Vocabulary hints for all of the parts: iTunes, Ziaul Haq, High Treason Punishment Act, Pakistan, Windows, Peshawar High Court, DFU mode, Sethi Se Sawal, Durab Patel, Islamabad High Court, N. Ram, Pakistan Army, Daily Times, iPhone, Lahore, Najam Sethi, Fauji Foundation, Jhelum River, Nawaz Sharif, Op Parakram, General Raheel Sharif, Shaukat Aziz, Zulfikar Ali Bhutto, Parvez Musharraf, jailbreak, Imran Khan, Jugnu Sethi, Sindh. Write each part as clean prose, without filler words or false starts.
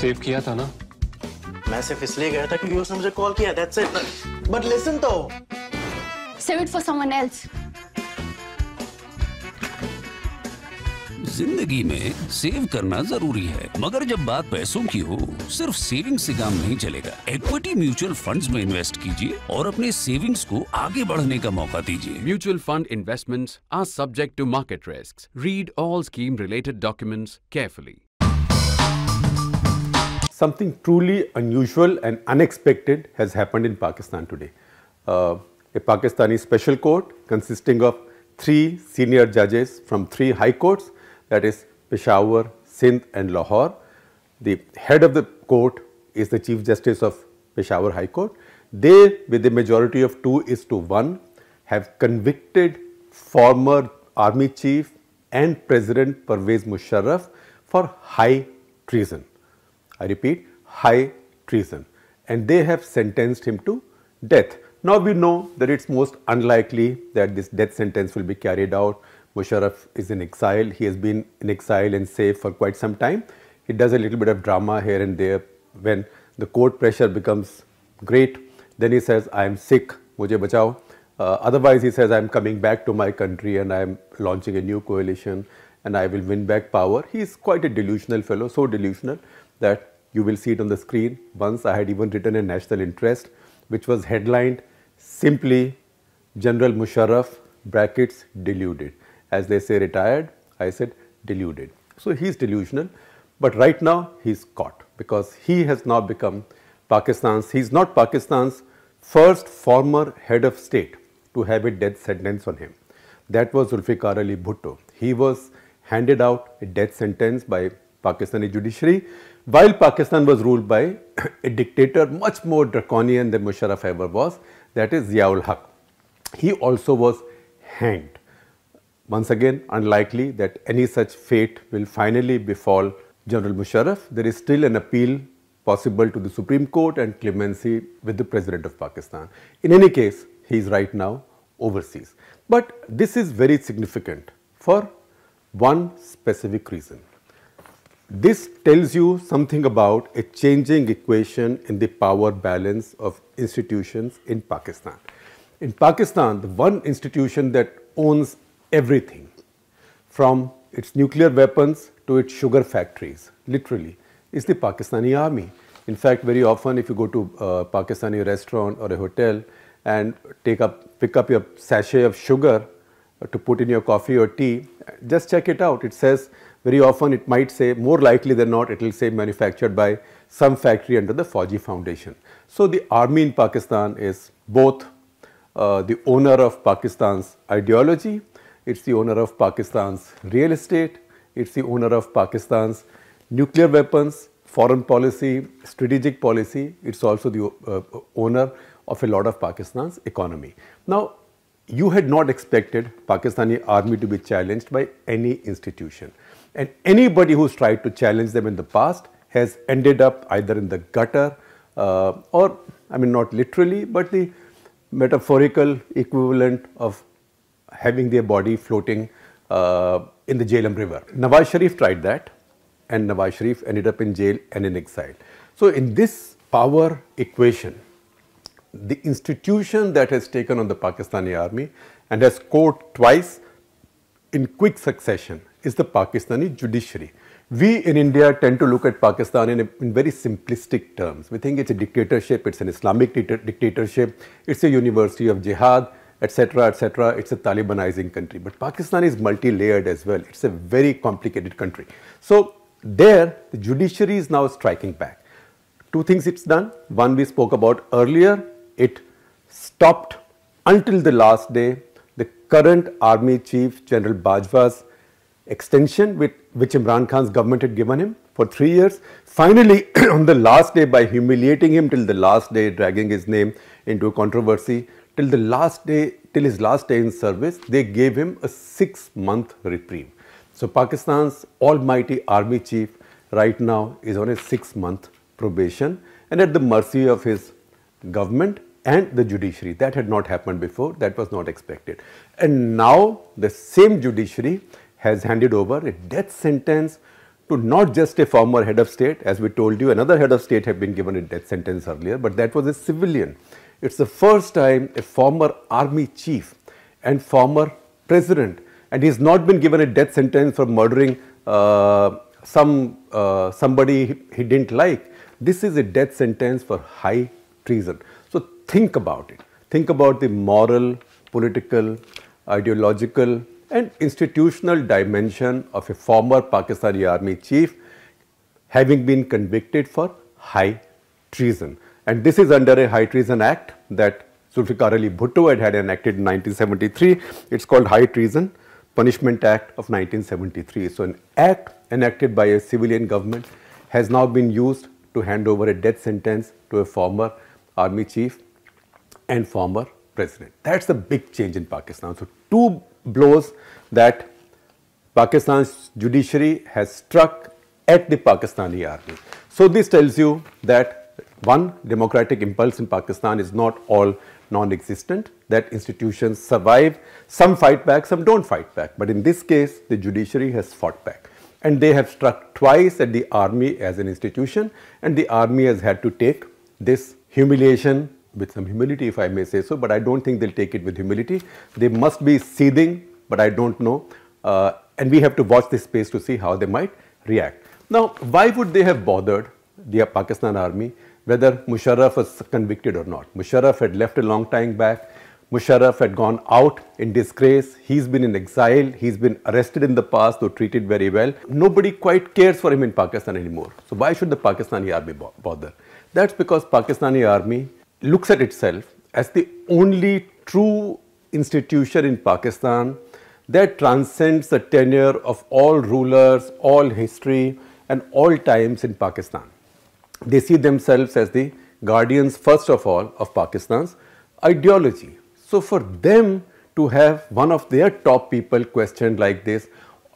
Save किया था ना? मैं सिर्फ इसलिए गया था कि उसने मुझे कॉल किया। That's it. But listen though. Save it for someone else. जिंदगी में सेव करना जरूरी है, मगर जब बात पैसों की हो सिर्फ सेविंग से काम नहीं चलेगा। इक्विटी म्यूचुअल फंड्स में इन्वेस्ट कीजिए और अपने सेविंग्स को आगे बढ़ने का मौका दीजिए। Mutual fund investments are subject to market risk. Read all scheme related documents carefully. Something truly unusual and unexpected has happened in Pakistan today. A Pakistani special court consisting of 3 senior judges from 3 high courts, that is Peshawar, Sindh and Lahore. The head of the court is the Chief Justice of Peshawar High Court. They, with a majority of 2:1, have convicted former Army Chief and President Parvez Musharraf for high treason. I repeat, high treason, and they have sentenced him to death. Now we know that it's most unlikely that this death sentence will be carried out. Musharraf is in exile. He has been in exile and safe for quite some time. He does a little bit of drama here and there. When the court pressure becomes great, then he says, I am sick, mujhe bachao. Otherwise he says, I am coming back to my country and I am launching a new coalition and I will win back power. He is quite a delusional fellow, so delusional that you will see it on the screen. Once I had even written a national interest which was headlined simply General Musharraf brackets deluded. As they say retired, I said deluded. So he is delusional, but right now he is caught because he has now become Pakistan's, he is not Pakistan's first former head of state to have a death sentence on him. That was Zulfikar Ali Bhutto. He was handed out a death sentence by Pakistani judiciary while Pakistan was ruled by a dictator much more draconian than Musharraf ever was, that is Ziaul Haq. He also was hanged. Once again, unlikely that any such fate will finally befall General Musharraf. There is still an appeal possible to the Supreme Court and clemency with the President of Pakistan. In any case, he is right now overseas. But this is very significant for one specific reason. This tells you something about a changing equation in the power balance of institutions in Pakistan. In Pakistan, the one institution that owns everything, from its nuclear weapons to its sugar factories, literally, is the Pakistani army. In fact, very often if you go to a Pakistani restaurant or a hotel and pick up your sachet of sugar to put in your coffee or tea, just check it out. It says, very often it might say, more likely than not, it will say manufactured by some factory under the Fauji Foundation. So the army in Pakistan is both the owner of Pakistan's ideology, it's the owner of Pakistan's real estate, it's the owner of Pakistan's nuclear weapons, foreign policy, strategic policy, it's also the owner of a lot of Pakistan's economy. Now, you had not expected Pakistani army to be challenged by any institution, and anybody who's tried to challenge them in the past has ended up either in the gutter or, I mean, not literally, but the metaphorical equivalent of having their body floating in the Jhelum River. Nawaz Sharif tried that and Nawaz Sharif ended up in jail and in exile. So in this power equation, the institution that has taken on the Pakistani army and has scored twice in quick succession is the Pakistani judiciary. We in India tend to look at Pakistan in very simplistic terms. We think it's a dictatorship, it's an Islamic dictatorship, it's a university of jihad, etc., etc. It's a Talibanizing country. But Pakistan is multi-layered as well. It's a very complicated country. So there, the judiciary is now striking back. Two things it's done. One we spoke about earlier. It stopped until the last day the current Army Chief General Bajwa's extension which Imran Khan's government had given him for 3 years. Finally, on the last day, by humiliating him till the last day, dragging his name into a controversy, till his last day in service, they gave him a 6-month reprieve. So Pakistan's almighty army chief right now is on a 6-month probation and at the mercy of his government and the judiciary. That had not happened before, that was not expected. And now the same judiciary has handed over a death sentence to not just a former head of state. As we told you, another head of state had been given a death sentence earlier, but that was a civilian. It's the first time a former army chief and former president, and he's not been given a death sentence for murdering somebody he didn't like. This is a death sentence for high treason. So think about it. Think about the moral, political, ideological and institutional dimension of a former Pakistani army chief having been convicted for high treason. And this is under a High Treason Act that Zulfikar Ali Bhutto had enacted in 1973. It's called High Treason Punishment Act of 1973. So an act enacted by a civilian government has now been used to hand over a death sentence to a former army chief and former president. That's the big change in Pakistan. So two blows that Pakistan's judiciary has struck at the Pakistani army. So this tells you that one, democratic impulse in Pakistan is not all non-existent, that institutions survive, some fight back, some don't fight back. But in this case, the judiciary has fought back. And they have struck twice at the army as an institution, and the army has had to take this humiliation with some humility, if I may say so, but I don't think they'll take it with humility. They must be seething, but I don't know. And we have to watch this space to see how they might react. Now, why would they have bothered the Pakistan army whether Musharraf was convicted or not? Musharraf had left a long time back. Musharraf had gone out in disgrace. He's been in exile. He's been arrested in the past, though treated very well. Nobody quite cares for him in Pakistan anymore. So why should the Pakistani army bother? That's because Pakistani army looks at itself as the only true institution in Pakistan that transcends the tenure of all rulers, all history and all times in Pakistan. They see themselves as the guardians, first of all, of Pakistan's ideology. So for them to have one of their top people questioned like this,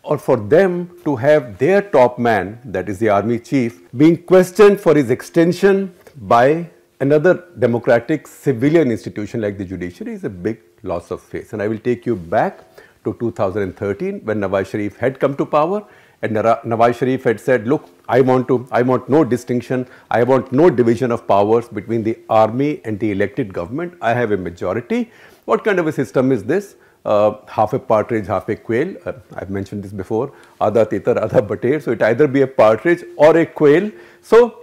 or for them to have their top man, that is the army chief, being questioned for his extension by another democratic civilian institution like the judiciary, is a big loss of face. And I will take you back to 2013 when Nawaz Sharif had come to power, and Nawaz Sharif had said, look, I want no distinction, I want no division of powers between the army and the elected government. I have a majority. What kind of a system is this? Half a partridge, half a quail. I've mentioned this before, adha tetar, adha bater. So it either be a partridge or a quail. So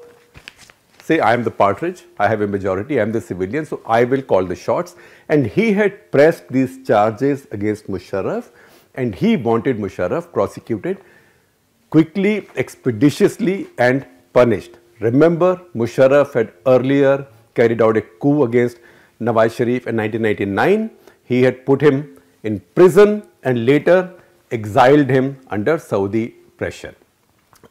say I am the partridge, I have a majority, I am the civilian, so I will call the shots. And he had pressed these charges against Musharraf, and he wanted Musharraf prosecuted quickly, expeditiously and punished. Remember, Musharraf had earlier carried out a coup against Nawaz Sharif in 1999. He had put him in prison and later exiled him under Saudi pressure.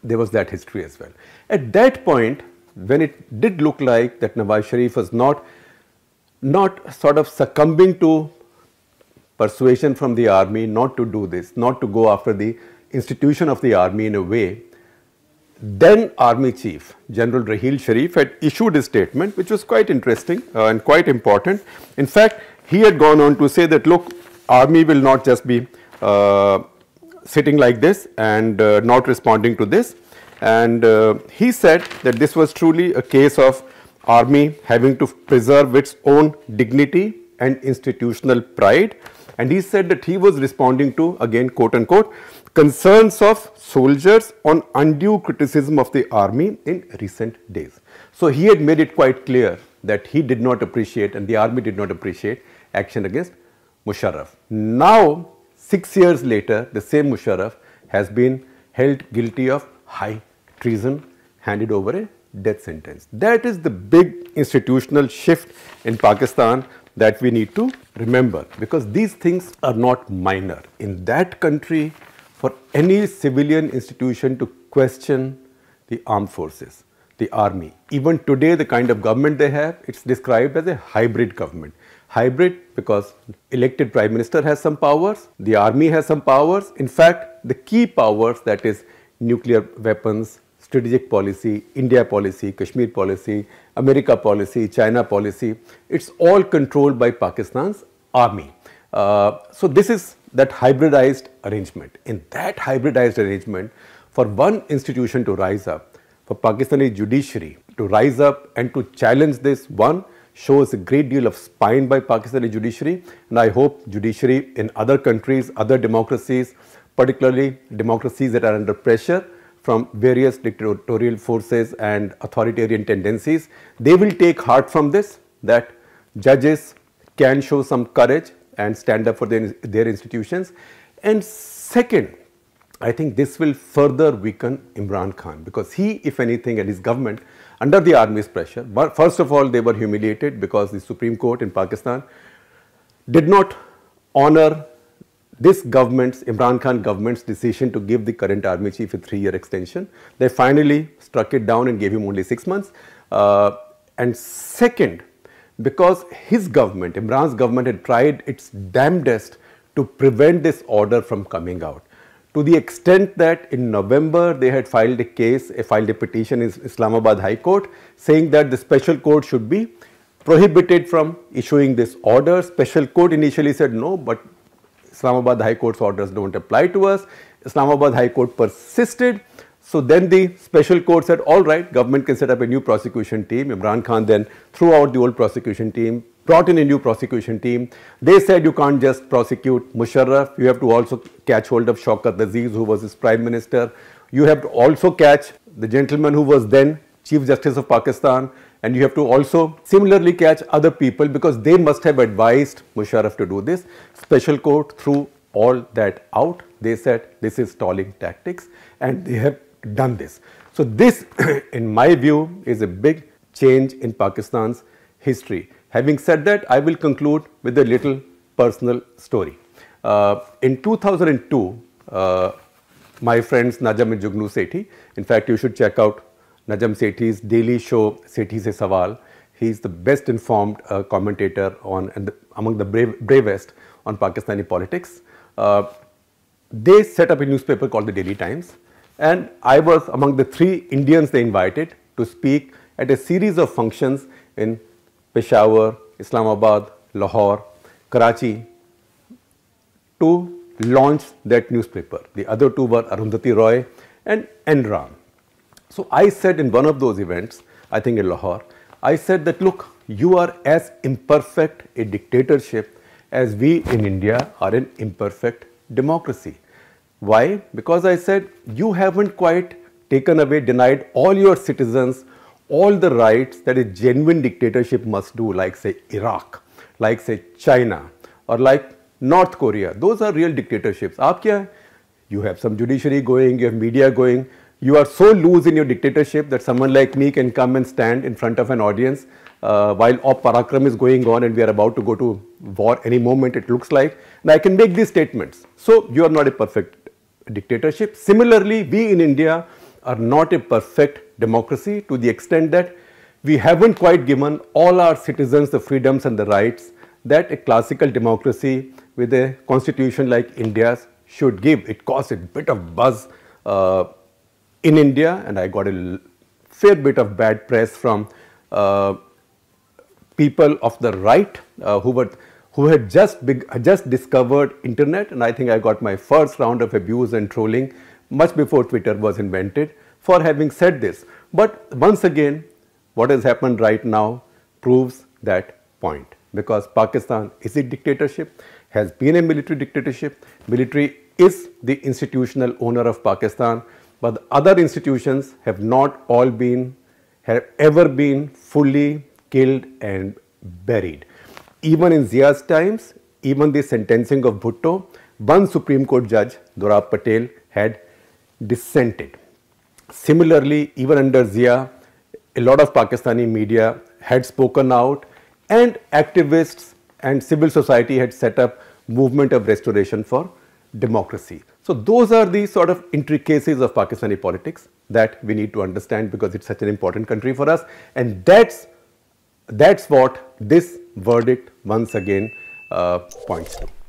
There was that history as well. At that point, when it did look like that Nawaz Sharif was not sort of succumbing to persuasion from the army not to do this, not to go after the institution of the army in a way, then Army Chief General Raheel Sharif had issued a statement which was quite interesting and quite important. In fact, he had gone on to say that, look, army will not just be sitting like this and not responding to this. And he said that this was truly a case of army having to preserve its own dignity and institutional pride. And he said that he was responding to, again, quote unquote, concerns of soldiers on undue criticism of the army in recent days. So he had made it quite clear that he did not appreciate and the army did not appreciate action against Musharraf. Now, 6 years later, the same Musharraf has been held guilty of high treason, handed over a death sentence. That is the big institutional shift in Pakistan that we need to remember, because these things are not minor. In that country, for any civilian institution to question the armed forces, the army, even today the kind of government they have, it's described as a hybrid government. Hybrid because elected prime minister has some powers, the army has some powers. In fact, the key powers, that is nuclear weapons, strategic policy, India policy, Kashmir policy, America policy, China policy, it's all controlled by Pakistan's army. So this is that hybridized arrangement. In that hybridized arrangement, for one institution to rise up, for Pakistani judiciary to rise up and to challenge this one shows a great deal of spine by Pakistani judiciary. And I hope judiciary in other countries, other democracies, particularly democracies that are under pressure from various dictatorial forces and authoritarian tendencies, they will take heart from this, that judges can show some courage and stand up for their institutions. And second, I think this will further weaken Imran Khan, because he, if anything, and his government, under the army's pressure, but first of all, they were humiliated because the Supreme Court in Pakistan did not honor this government's, Imran Khan government's decision to give the current army chief a 3-year extension. They finally struck it down and gave him only 6 months. And second, because his government, Imran's government, had tried its damnedest to prevent this order from coming out, to the extent that in November they had filed a case, filed a petition in Islamabad High Court saying that the special court should be prohibited from issuing this order. Special court initially said no, but Islamabad High Court's orders don't apply to us. Islamabad High Court persisted. So then the special court said, all right, government can set up a new prosecution team. Imran Khan then threw out the old prosecution team, brought in a new prosecution team. They said you can't just prosecute Musharraf, you have to also catch hold of Shaukat Aziz, who was his prime minister. You have to also catch the gentleman who was then Chief Justice of Pakistan, and you have to also similarly catch other people, because they must have advised Musharraf to do this. Special court threw all that out. They said this is stalling tactics, and they have done this. So this, in my view, is a big change in Pakistan's history. Having said that, I will conclude with a little personal story. In 2002, my friends Najam and Jugnu Sethi, in fact, you should check out Najam Sethi's daily show, Sethi Se Sawal. He is the best informed commentator on, and among the bravest on Pakistani politics. They set up a newspaper called the Daily Times. And I was among the 3 Indians they invited to speak at a series of functions in Peshawar, Islamabad, Lahore, Karachi to launch that newspaper. The other 2 were Arundhati Roy and N. Ram. So I said in one of those events, I think in Lahore, I said that, look, you are as imperfect a dictatorship as we in India are an imperfect democracy. Why? Because I said, you haven't quite taken away, denied all your citizens, all the rights that a genuine dictatorship must do, like say Iraq, like say China, or like North Korea. Those are real dictatorships. Aap kya hai? You have some judiciary going, you have media going. You are so loose in your dictatorship that someone like me can come and stand in front of an audience while Op Parakram is going on and we are about to go to war any moment, it looks like. And I can make these statements. So you are not a perfect dictatorship. Similarly, we in India are not a perfect democracy to the extent that we haven't quite given all our citizens the freedoms and the rights that a classical democracy with a constitution like India's should give. It caused a bit of buzz in India, and I got a fair bit of bad press from people of the right who had just discovered internet, and I think I got my first round of abuse and trolling much before Twitter was invented for having said this. But once again, what has happened right now proves that point, because Pakistan is a dictatorship, has been a military dictatorship. Military is the institutional owner of Pakistan, but the other institutions have not all been, have ever been fully killed and buried. Even in Zia's times, even the sentencing of Bhutto, one Supreme Court judge, Durab Patel, had dissented. Similarly, even under Zia, a lot of Pakistani media had spoken out, and activists and civil society had set up movement of restoration for democracy. So those are the sort of intricacies of Pakistani politics that we need to understand, because it's such an important country for us, and that's what this verdict once again points to.